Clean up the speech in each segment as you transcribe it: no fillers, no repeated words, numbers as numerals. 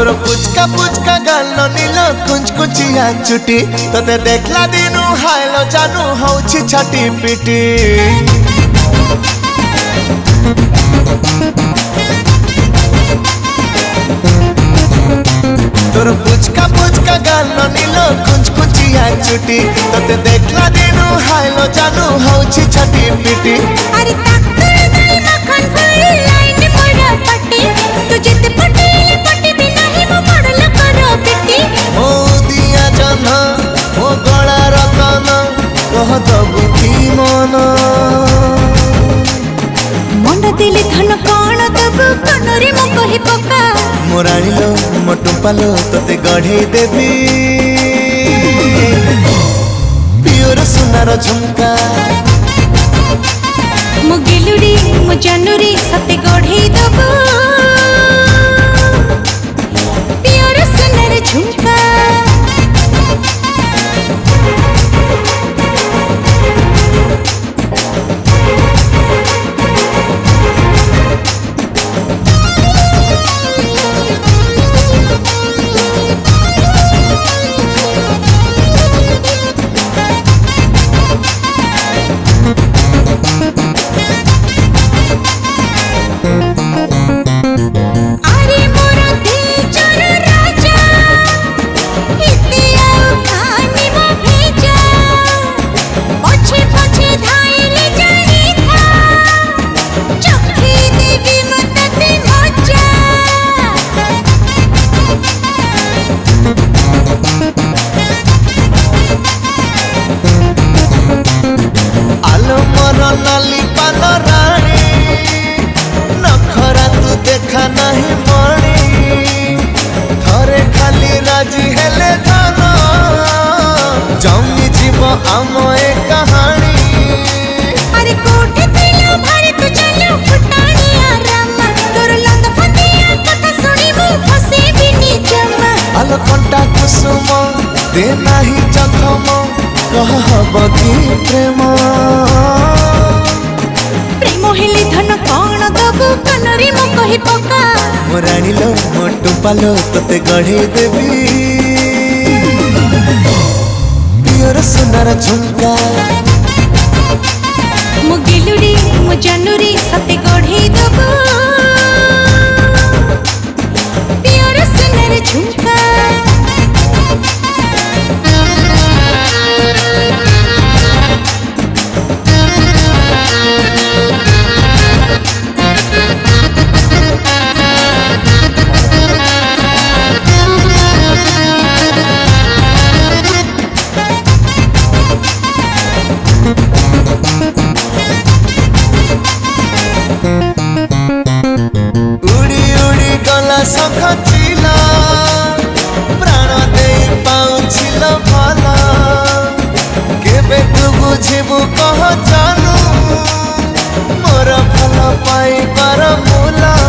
तोर पुचका पुचका गालो नीलो कुंच कुचिया चुटी तोते देखला दिनु हायलो जानू होउछि छाटी पिटी। तोर पुचका पुचका गालो नीलो कुंच कुचिया चुटी तोते देखला दिनु हायलो जानू होउछि छाटी पिटी। अरे ताकतुल दाल मखन फुल लाइन मोरा पट्टी तुझे ते पटेल पट्टी भी नहीं मो पड़ल करो पिटी। ओ दिया जन्ना ओ गला रतना कह दबु की मन मन दिल धन कोण दबु कनरे मो कहि पका मोराणी लो मटु पालो तते गढ़े देबी। प्योर सुनार झुमका मो गिलुडी मो जनुरी सते गढ़े दबु। प्योर सुनार झुमका तोते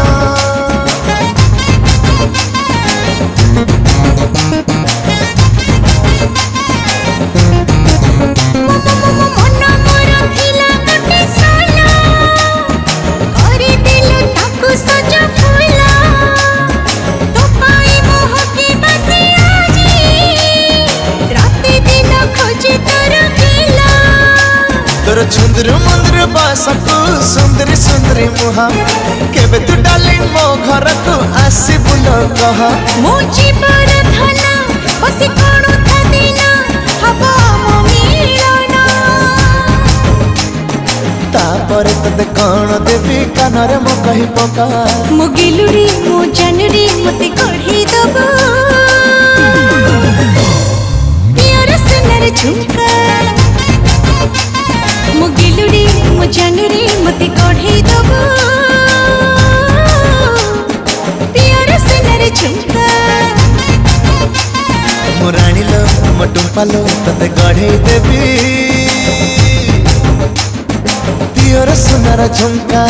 गढ़े देवी। प्योर सुनारा झुमका मो गिलुडी मो जनुरी सते गढ़े देबो। प्योर सुनारा झुमका मो गिलुडी मो जनुरी मते गढ़ी देबो। प्योर सुनार झुमका मो गिलुडी मो जनुरी मते गढ़ी देबो। प्योर सुनार झुमका मो रानी लो मो टुम्पा लो तते गढ़ी देबी। प्योर सुनार झुमका।